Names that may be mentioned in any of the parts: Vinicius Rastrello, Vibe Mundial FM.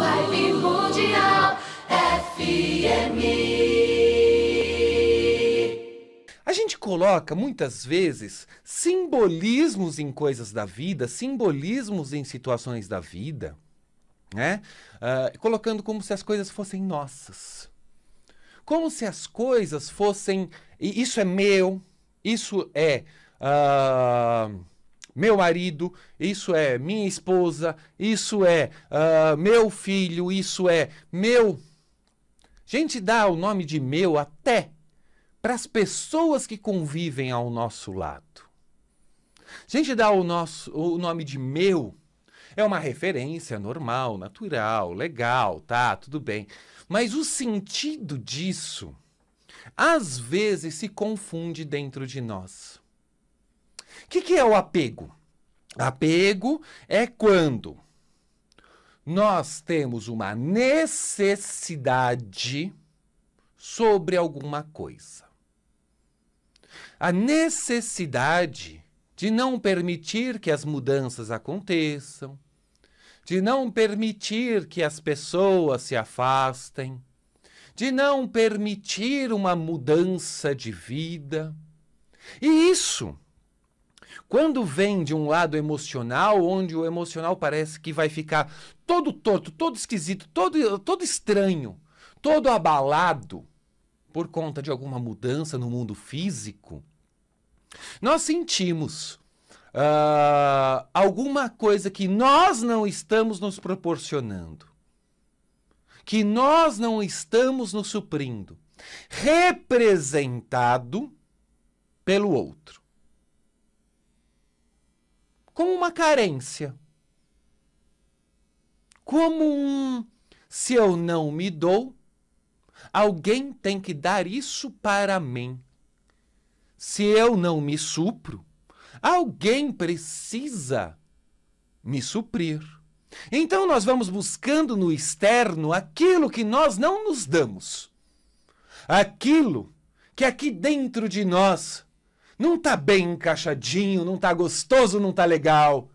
Vibe Mundial FM. A gente coloca muitas vezes simbolismos em coisas da vida, simbolismos em situações da vida, né? Colocando como se as coisas fossem nossas. Como se as coisas fossem... Isso é meu, isso é... meu marido, isso é minha esposa, isso é meu filho, isso é meu. Gente, dá o nome de meu até para as pessoas que convivem ao nosso lado. Gente, dá o nome de meu. É uma referência normal, natural, legal, tá, tudo bem. Mas o sentido disso, às vezes, se confunde dentro de nós. O que é o apego? Apego é quando nós temos uma necessidade sobre alguma coisa. A necessidade de não permitir que as mudanças aconteçam, de não permitir que as pessoas se afastem, de não permitir uma mudança de vida. E isso... Quando vem de um lado emocional, onde o emocional parece que vai ficar todo torto, todo esquisito, todo estranho, todo abalado por conta de alguma mudança no mundo físico, nós sentimos alguma coisa que nós não estamos nos proporcionando, que nós não estamos nos suprindo, representado pelo outro. Como uma carência, como um se eu não me dou, alguém tem que dar isso para mim. Se eu não me supro, alguém precisa me suprir. Então nós vamos buscando no externo aquilo que nós não nos damos, aquilo que aqui dentro de nós não tá bem encaixadinho, não tá gostoso, não tá legal.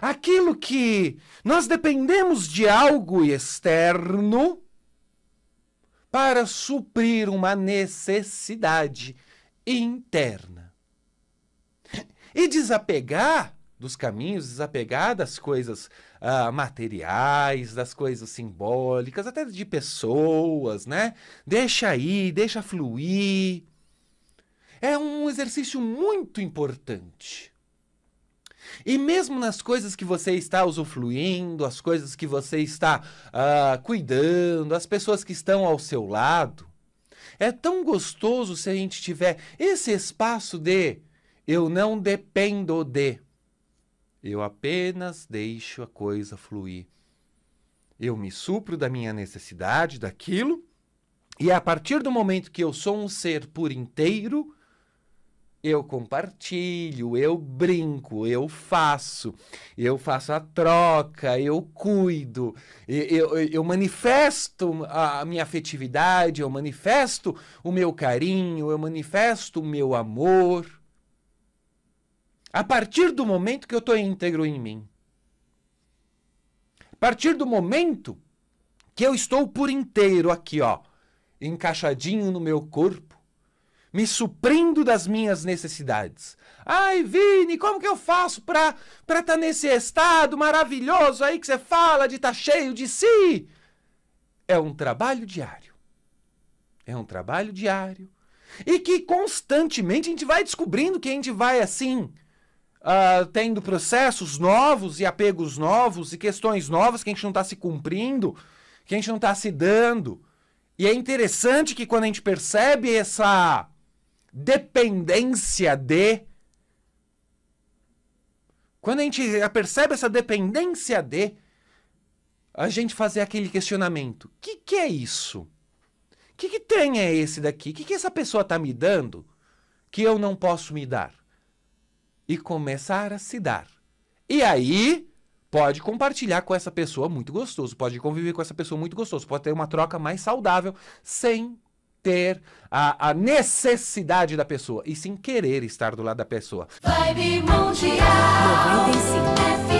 Aquilo que nós dependemos de algo externo para suprir uma necessidade interna. E desapegar dos caminhos, desapegar das coisas materiais, das coisas simbólicas, até de pessoas, né? Deixa ir, deixa fluir. É um exercício muito importante. E mesmo nas coisas que você está usufruindo, as coisas que você está cuidando, as pessoas que estão ao seu lado, é tão gostoso se a gente tiver esse espaço de eu não dependo de, eu apenas deixo a coisa fluir. Eu me supro da minha necessidade, daquilo. E a partir do momento que eu sou um ser por inteiro, eu compartilho, eu brinco, eu faço a troca, eu cuido, eu manifesto a minha afetividade, eu manifesto o meu carinho, eu manifesto o meu amor. A partir do momento que eu estou íntegro em mim. A partir do momento que eu estou por inteiro aqui, ó, encaixadinho no meu corpo, me suprindo das minhas necessidades. Ai, Vini, como que eu faço para estar nesse estado maravilhoso aí que você fala de estar cheio de si? É um trabalho diário. É um trabalho diário. E que constantemente a gente vai descobrindo que a gente vai assim, tendo processos novos e apegos novos e questões novas que a gente não está se cumprindo, que a gente não está se dando. E é interessante que quando a gente percebe essa dependência de... Quando a gente percebe essa dependência de, a gente fazer aquele questionamento. O que é isso? O que tem é esse daqui? O que essa pessoa está me dando que eu não posso me dar? E começar a se dar. E aí... Pode compartilhar com essa pessoa muito gostoso, pode conviver com essa pessoa muito gostoso, pode ter uma troca mais saudável sem ter a necessidade da pessoa e sem querer estar do lado da pessoa. Vibe Mundial.